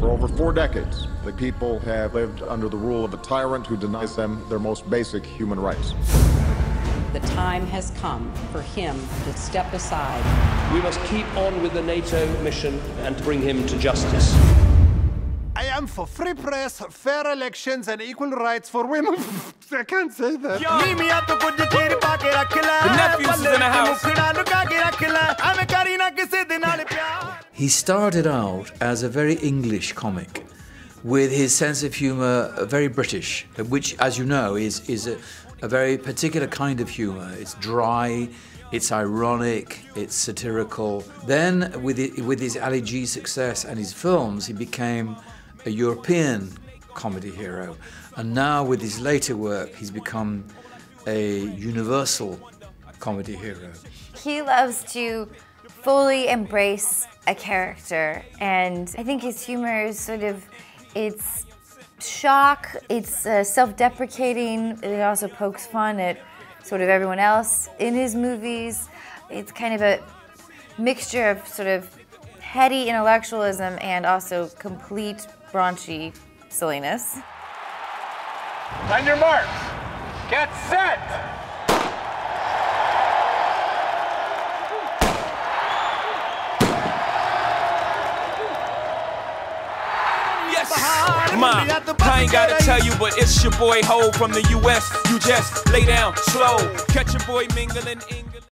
For over 4 decades, the people have lived under the rule of a tyrant who denies them their most basic human rights. The time has come for him to step aside. We must keep on with the NATO mission and bring him to justice. I am for free press, fair elections, and equal rights for women. I can't say that. He started out as a very English comic, with his sense of humour very British, which, as you know, is a very particular kind of humour. It's dry, it's ironic, it's satirical. Then, with his Ali G success and his films, he became a European comedy hero. And now, with his later work, he's become a universal comedy hero. He loves to fully embrace a character, and I think his humor is sort of, it's shock, it's self-deprecating, it also pokes fun at sort of everyone else in his movies. It's kind of a mixture of sort of heady intellectualism and also complete raunchy silliness. On your marks, get set! Mom, I ain't gotta tell you, but it's your boy Ho from the US. You just lay down slow, catch your boy mingling in England.